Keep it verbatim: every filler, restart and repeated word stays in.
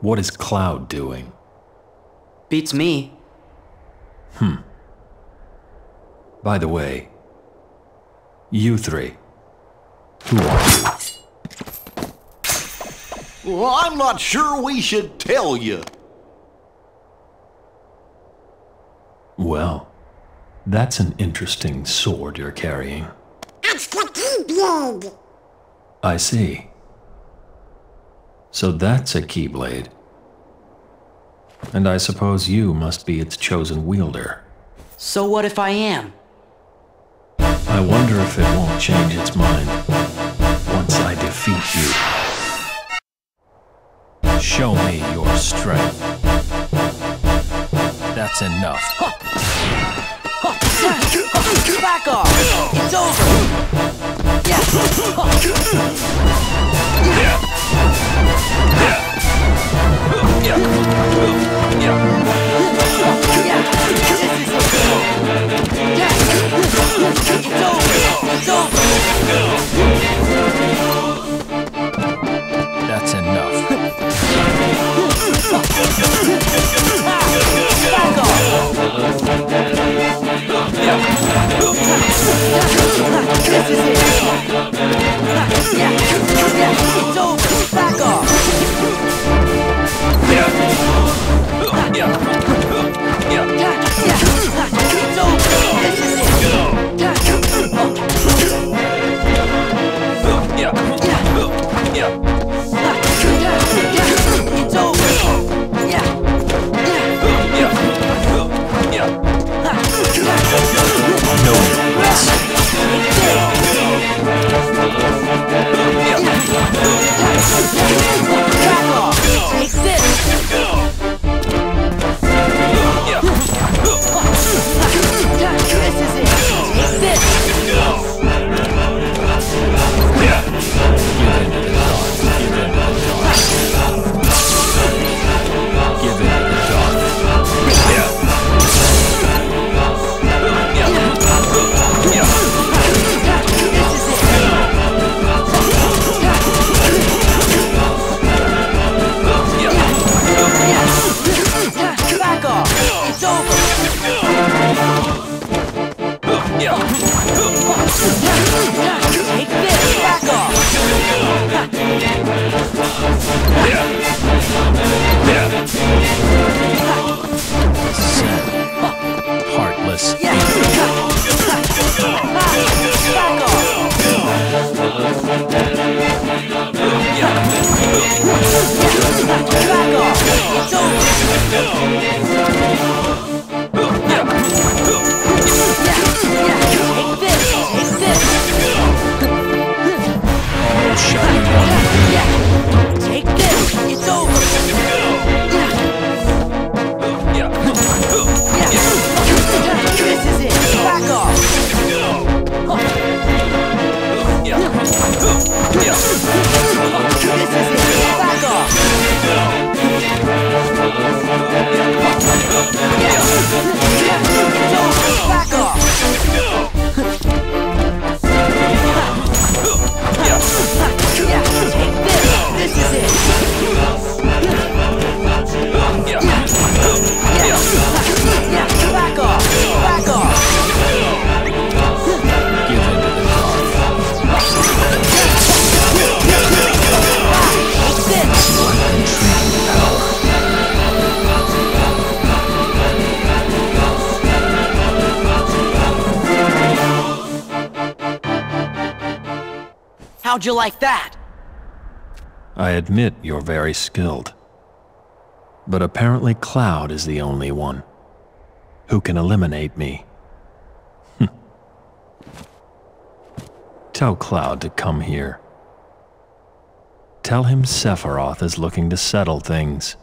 What is Cloud doing? Beats me. Hmm. By the way, you three, who are you? Well, I'm not sure we should tell you. Well, that's an interesting sword you're carrying. It's the Keyblade. I see. So that's a Keyblade. And I suppose you must be its chosen wielder. So what if I am? I wonder if it won't change its mind once I defeat you. Show me your strength. That's enough. Huh. Huh. Huh. Back off! It's over! Yeah. Huh. Yeah. Yeah. Yeah. Yeah. Yeah. Yeah. Yeah. That's enough. Back off. This is it. It's over. Back off. Yeah. How'd you like that? I admit you're very skilled. But apparently Cloud is the only one who can eliminate me. Tell Cloud to come here. Tell him Sephiroth is looking to settle things.